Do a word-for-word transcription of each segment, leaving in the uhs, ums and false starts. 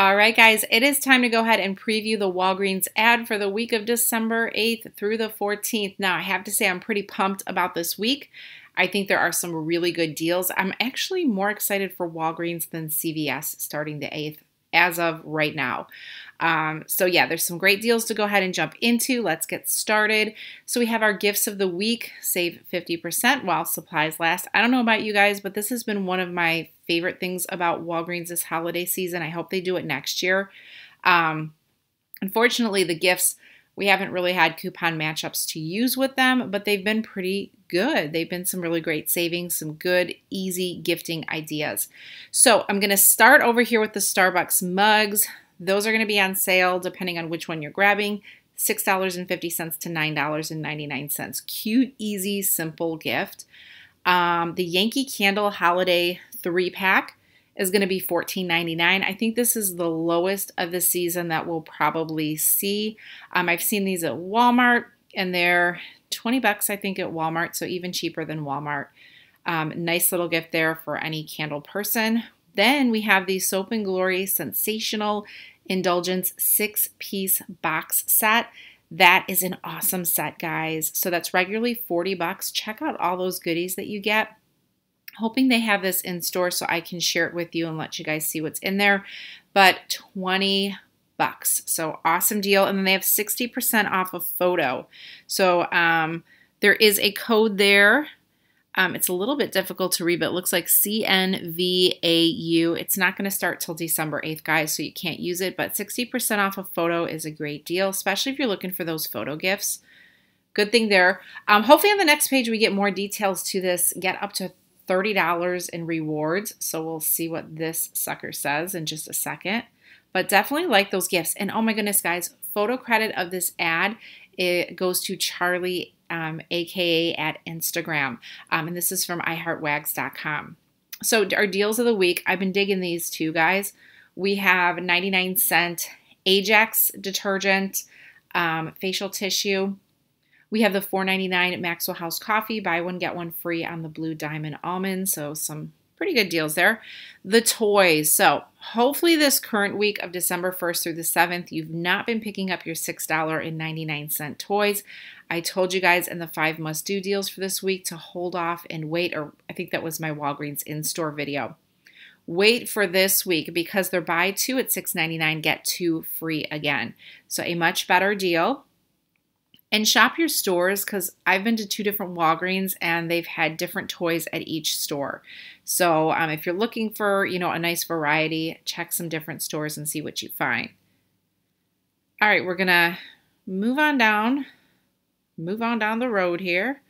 All right, guys, it is time to go ahead and preview the Walgreens ad for the week of December eighth through the fourteenth. Now, I have to say I'm pretty pumped about this week. I think there are some really good deals. I'm actually more excited for Walgreens than C V S starting the eighth as of right now. Um, so, yeah, there's some great deals to go ahead and jump into. Let's get started. So we have our gifts of the week, save fifty percent while supplies last. I don't know about you guys, but this has been one of my favorite things about Walgreens this holiday season. I hope they do it next year. Um, unfortunately, the gifts, we haven't really had coupon matchups to use with them, but they've been pretty good. They've been some really great savings, some good, easy gifting ideas. So I'm going to start over here with the Starbucks mugs. Those are going to be on sale depending on which one you're grabbing, six dollars and fifty cents to nine dollars and ninety-nine cents. Cute, easy, simple gift. Um, the Yankee Candle holiday three pack is going to be fourteen ninety-nine. I think this is the lowest of the season that we'll probably see. Um, I've seen these at Walmart, and they're twenty bucks, I think, at Walmart, so even cheaper than Walmart. Um, nice little gift there for any candle person. Then we have the Soap and Glory Sensational Indulgence six-piece box set. That is an awesome set, guys. So that's regularly forty bucks. Check out all those goodies that you get. Hoping they have this in store so I can share it with you and let you guys see what's in there, but twenty bucks. So awesome deal. And then they have sixty percent off of photo. So um, there is a code there. Um, it's a little bit difficult to read, but it looks like C N V A U. It's not going to start till December eighth, guys, so you can't use it, but sixty percent off of photo is a great deal, especially if you're looking for those photo gifts. Good thing there. Um, hopefully on the next page we get more details to this. Get up to thirty dollars in rewards, so we'll see what this sucker says in just a second. But definitely like those gifts. And oh my goodness, guys, photo credit of this ad, it goes to Charlie, um, aka at Instagram. Um, and this is from i heart wags dot com. So our deals of the week, I've been digging these two, guys. We have ninety-nine cent Ajax detergent, um, facial tissue. We have the four ninety-nine Maxwell House coffee, buy one, get one free on the Blue Diamond almond. So some pretty good deals there. The toys. So hopefully this current week of December first through the seventh, you've not been picking up your six ninety-nine toys. I told you guys in the five must do deals for this week to hold off and wait, or I think that was my Walgreens in-store video. Wait for this week because they're buy two at six ninety-nine, get two free again. So a much better deal. And shop your stores because I've been to two different Walgreens and they've had different toys at each store. So um, if you're looking for, you know, a nice variety, check some different stores and see what you find. All right, we're going to move on down, move on down the road here.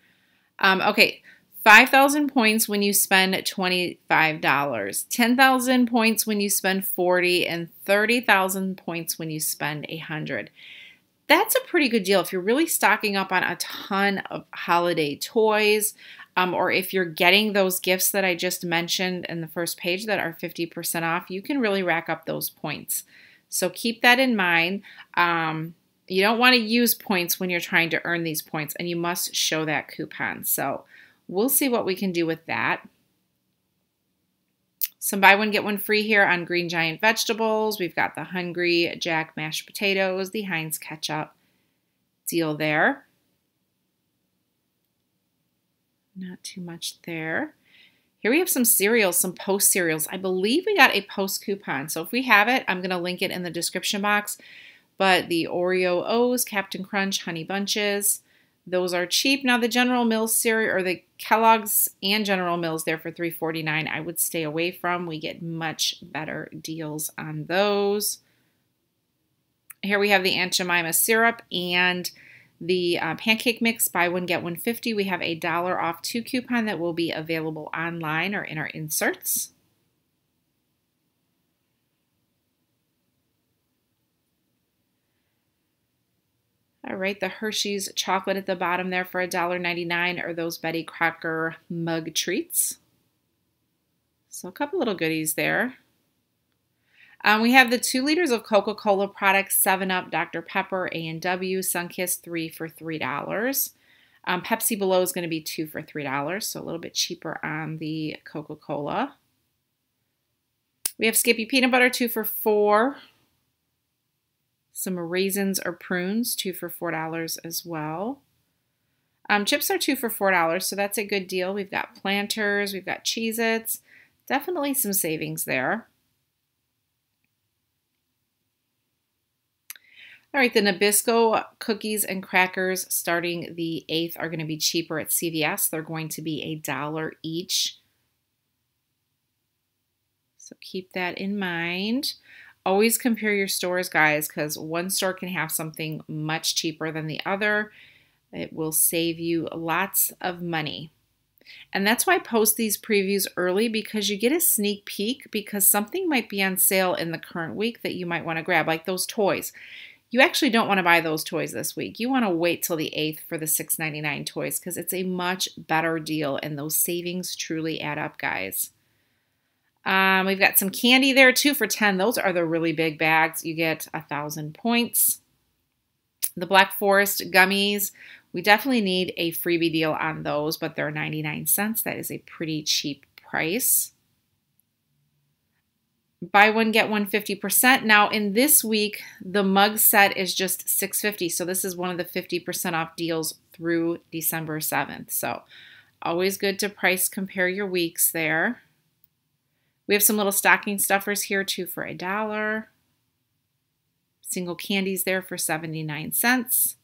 Um, okay, five thousand points when you spend twenty-five dollars, ten thousand points when you spend forty dollars, and thirty thousand points when you spend one hundred dollars. That's a pretty good deal if you're really stocking up on a ton of holiday toys, um, or if you're getting those gifts that I just mentioned in the first page that are fifty percent off, you can really rack up those points. So keep that in mind. Um, you don't want to use points when you're trying to earn these points, and you must show that coupon. So we'll see what we can do with that. Some buy one, get one free here on Green Giant vegetables. We've got the Hungry Jack mashed potatoes, the Heinz ketchup deal there. Not too much there. Here we have some cereals, some post cereals. I believe we got a post coupon. So if we have it, I'm going to link it in the description box. But the Oreo O's, Captain Crunch, Honey Bunches. Those are cheap. Now the General Mills cereal, or the Kellogg's and General Mills there for three forty-nine, I would stay away from. We get much better deals on those. Here we have the Aunt Jemima syrup and the uh, pancake mix, buy one, get one fifty. We have a dollar off two coupon that will be available online or in our inserts. All right, the Hershey's chocolate at the bottom there for one ninety-nine, or those Betty Crocker mug treats. So a couple little goodies there. Um, we have the two liters of Coca-Cola products, seven up, Doctor Pepper, A and W, Sunkist, three for three dollars. Um, Pepsi Below is going to be two for three dollars, so a little bit cheaper on the Coca-Cola. We have Skippy peanut butter, two for four. Some raisins or prunes, two for four dollars as well. Um, chips are two for four dollars, so that's a good deal. We've got Planters, we've got Cheez-Its. Definitely some savings there. All right, the Nabisco cookies and crackers starting the eighth are going to be cheaper at C V S. They're going to be a dollar each. So keep that in mind. Always compare your stores, guys, because one store can have something much cheaper than the other. It will save you lots of money. And that's why I post these previews early, because you get a sneak peek because something might be on sale in the current week that you might want to grab, like those toys. You actually don't want to buy those toys this week. You want to wait till the eighth for the six ninety-nine toys because it's a much better deal, and those savings truly add up, guys. Um, we've got some candy there, two for ten. Those are the really big bags. You get one thousand points. The Black Forest gummies, we definitely need a freebie deal on those, but they're ninety-nine cents. That is a pretty cheap price. Buy one, get one fifty percent. Now, in this week, the mug set is just six fifty. So this is one of the fifty percent off deals through December seventh. So always good to price compare your weeks there. We have some little stocking stuffers here, two for a dollar. Single candies there for seventy-nine cents.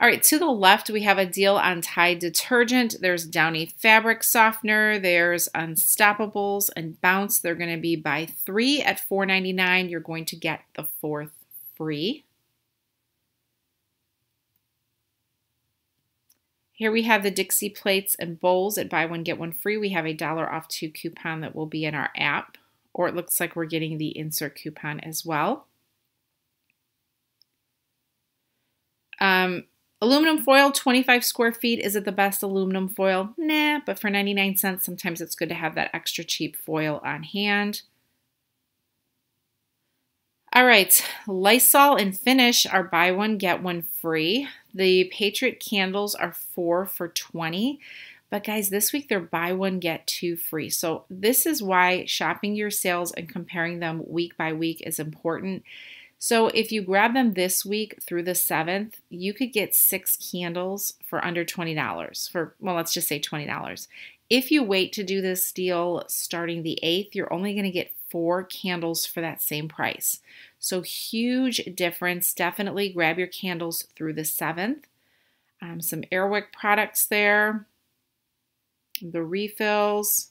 All right, to the left, we have a deal on Tide detergent. There's Downy fabric softener. There's Unstoppables and Bounce. They're going to be by three at four ninety-nine. You're going to get the fourth free. Here we have the Dixie plates and bowls at buy one, get one free. We have a dollar off two coupon that will be in our app, or it looks like we're getting the insert coupon as well. Um, aluminum foil, twenty-five square feet. Is it the best aluminum foil? Nah, but for ninety-nine cents, sometimes it's good to have that extra cheap foil on hand. All right, Lysol and Finish are buy one, get one free. The Patriot candles are four for twenty. But guys, this week they're buy one, get two free. So this is why shopping your sales and comparing them week by week is important. So if you grab them this week through the seventh, you could get six candles for under twenty dollars, for, well, let's just say twenty dollars. If you wait to do this deal starting the eighth, you're only going to get four candles for that same price. So huge difference. Definitely grab your candles through the seventh. Um, some Air Wick products there. The refills.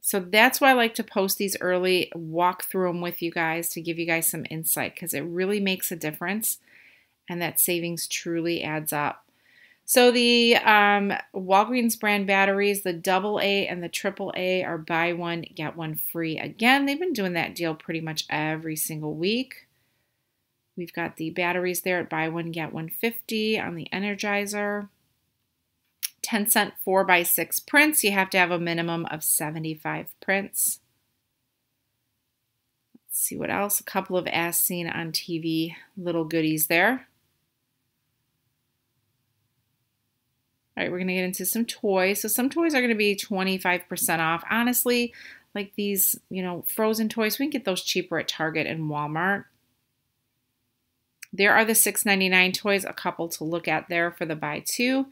So that's why I like to post these early, walk through them with you guys to give you guys some insight, because it really makes a difference and that savings truly adds up. So the um, Walgreens brand batteries, the double A and the triple A are buy one, get one free. Again, they've been doing that deal pretty much every single week. We've got the batteries there at buy one, get one fifty on the Energizer. ten cent four by six prints. You have to have a minimum of seventy-five prints. Let's see what else. A couple of As Seen on T V little goodies there. All right, we're going to get into some toys. So some toys are going to be twenty-five percent off. Honestly, like these, you know, frozen toys, we can get those cheaper at Target and Walmart. There are the six ninety-nine toys, a couple to look at there for the buy two,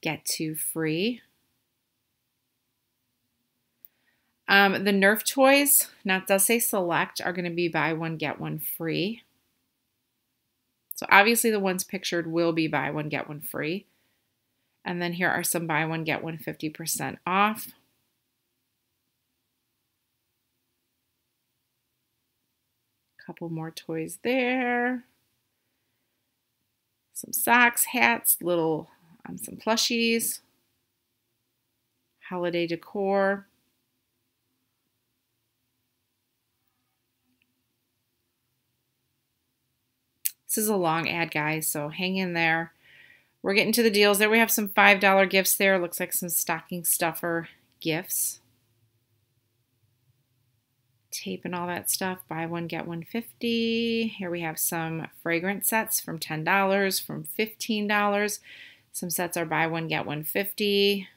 get two free. Um, the Nerf toys, now it does say select, are going to be buy one, get one free. So obviously the ones pictured will be buy one, get one free. And then here are some buy one, get one fifty percent off. A couple more toys there. Some socks, hats, little Um, some plushies, holiday decor. This is a long ad, guys, so hang in there. We're getting to the deals there. We have some five dollar gifts there. Looks like some stocking stuffer gifts. Tape and all that stuff. Buy one, get one fifty. Here we have some fragrance sets from ten dollars, from fifteen dollars. Some sets are buy one, get one fifty.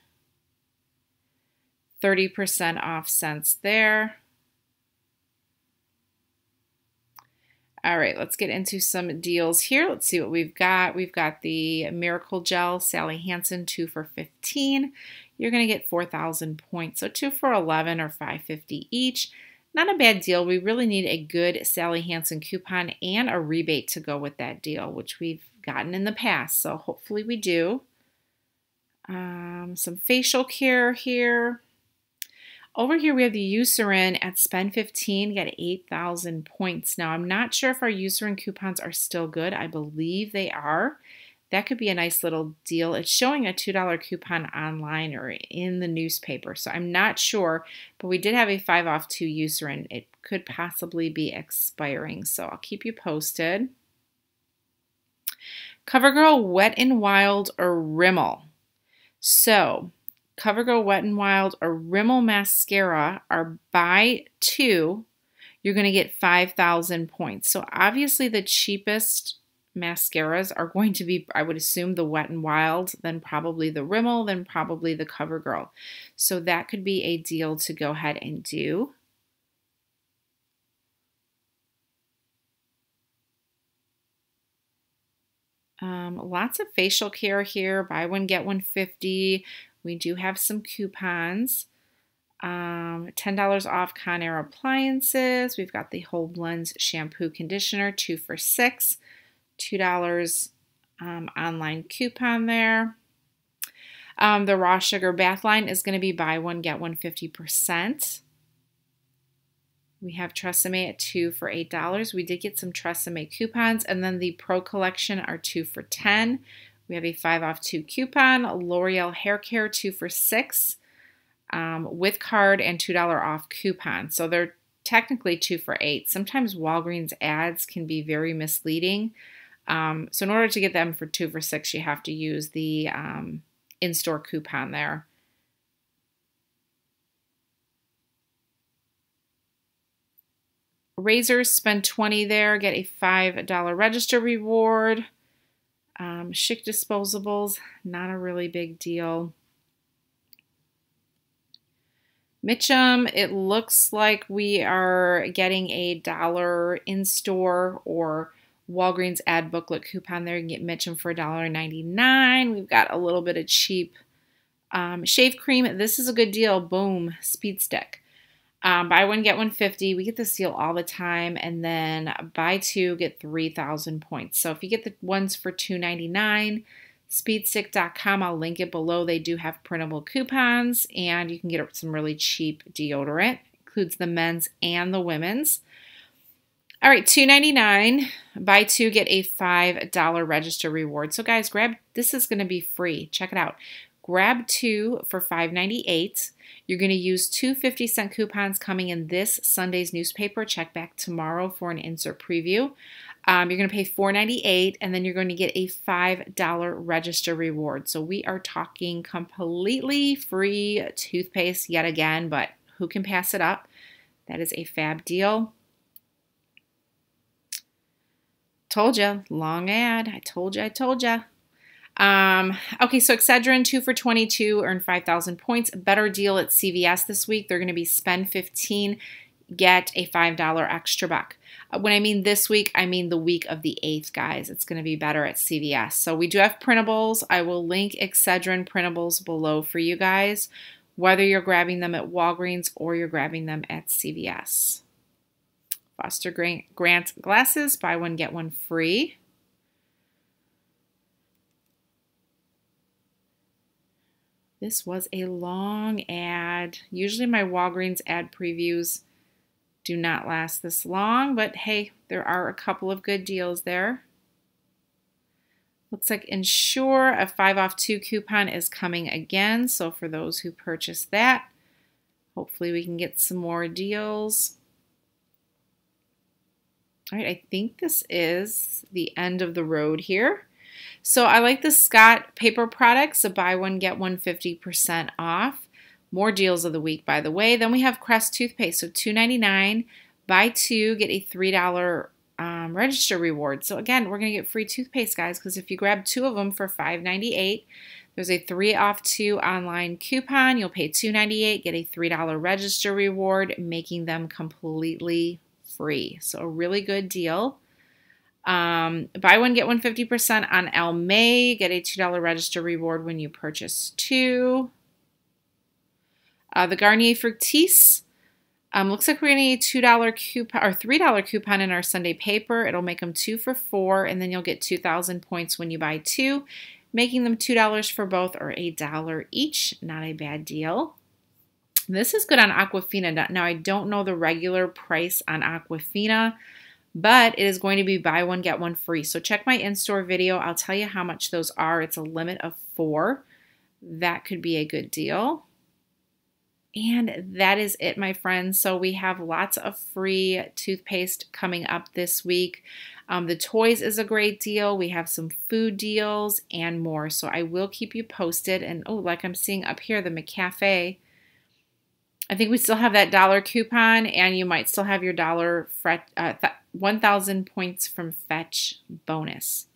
thirty percent off scents there. All right, let's get into some deals here. Let's see what we've got. We've got the Miracle Gel Sally Hansen two for fifteen. You're going to get four thousand points, so two for eleven or five fifty each. Not a bad deal. We really need a good Sally Hansen coupon and a rebate to go with that deal, which we've gotten in the past, so hopefully we do. Um, some facial care here. Over here we have the Eucerin at Spend fifteen, got eight thousand points. Now I'm not sure if our Eucerin coupons are still good. I believe they are. That could be a nice little deal. It's showing a two dollar coupon online or in the newspaper, so I'm not sure, but we did have a five off two Eucerin. It could possibly be expiring, so I'll keep you posted. CoverGirl Wet n Wild or Rimmel. So, CoverGirl Wet n Wild or Rimmel Mascara are buy two, you're going to get five thousand points. So obviously the cheapest mascaras are going to be, I would assume, the Wet n Wild, then probably the Rimmel, then probably the CoverGirl. So that could be a deal to go ahead and do. Um, lots of facial care here. Buy one, get one fifty. We do have some coupons. Um, ten dollars off Conair appliances. We've got the Whole Blends shampoo conditioner, two for six. two dollars um, online coupon there. Um, the raw sugar bath line is going to be buy one, get one fifty percent. We have Tresemme at two for eight dollars. We did get some Tresemme coupons, and then the Pro Collection are two for ten. We have a five off two coupon, L'Oreal Hair Care two for six um, with card and two dollar off coupon. So they're technically two for eight. Sometimes Walgreens ads can be very misleading. Um, so in order to get them for two for six, you have to use the um, in-store coupon there. Razors, spend twenty there, get a five dollar register reward. Um, Chic disposables, not a really big deal. Mitchum, it looks like we are getting a dollar in-store or Walgreens ad booklet coupon there. You can get Mitchum for a dollar ninety-nine. We've got a little bit of cheap um, shave cream. This is a good deal. Boom, Speed Stick. Um, buy one, get one fifty. We get this deal all the time. And then buy two, get three thousand points. So if you get the ones for two ninety-nine, speed stick dot com, I'll link it below. They do have printable coupons, and you can get some really cheap deodorant. It includes the men's and the women's. All right, two ninety-nine. Buy two, get a five dollar register reward. So guys, grab, this is going to be free. Check it out. Grab two for five ninety-eight. You're going to use two fifty cent coupons coming in this Sunday's newspaper. Check back tomorrow for an insert preview. Um, you're going to pay four ninety-eight, and then you're going to get a five dollar register reward. So we are talking completely free toothpaste yet again, but who can pass it up? That is a fab deal. Told you, long ad. I told you, I told you. Um, okay, so Excedrin, two for twenty-two, earned five thousand points. Better deal at C V S this week. They're going to be spend fifteen, get a five dollar extra buck. When I mean this week, I mean the week of the eighth, guys. It's going to be better at C V S. So we do have printables. I will link Excedrin printables below for you guys, whether you're grabbing them at Walgreens or you're grabbing them at C V S. Foster Grant glasses, buy one, get one free. This was a long ad. Usually my Walgreens ad previews do not last this long, but hey, there are a couple of good deals there. Looks like Ensure, a five off two coupon is coming again, so for those who purchased that, hopefully we can get some more deals. All right, I think this is the end of the road here. So I like the Scott paper products, so buy one, get one fifty percent off. More deals of the week, by the way. Then we have Crest toothpaste, so two ninety-nine. Buy two, get a three dollar um, register reward. So again, we're going to get free toothpaste, guys, because if you grab two of them for five ninety-eight, There's a three off two online coupon. You'll pay two ninety-eight, get a three dollar register reward, making them completely free. So a really good deal. Um, buy one, get one fifty percent on Elmay. Get a two dollar register reward when you purchase two. Uh, the Garnier Fructis. Um, looks like we're going to need a two dollar coupon or three dollar coupon in our Sunday paper. It'll make them two for four, and then you'll get two thousand points when you buy two, making them two dollars for both or one dollar each. Not a bad deal. This is good on Aquafina. Now, I don't know the regular price on Aquafina, but it is going to be buy one, get one free. So check my in-store video. I'll tell you how much those are. It's a limit of four. That could be a good deal. And that is it, my friends. So we have lots of free toothpaste coming up this week. Um, the toys is a great deal. We have some food deals and more. So I will keep you posted. And, oh, like I'm seeing up here, the McCafe. I think we still have that dollar coupon, and you might still have your dollar uh, one thousand points from Fetch bonus.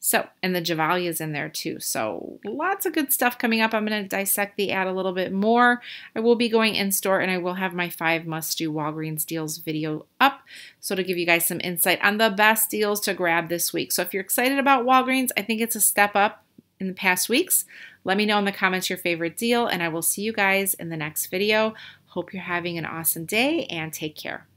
So, and the Gevalia is in there too. So lots of good stuff coming up. I'm going to dissect the ad a little bit more. I will be going in store, and I will have my five must do Walgreens deals video up. So to give you guys some insight on the best deals to grab this week. So if you're excited about Walgreens, I think it's a step up in the past weeks. Let me know in the comments your favorite deal, and I will see you guys in the next video. Hope you're having an awesome day, and take care.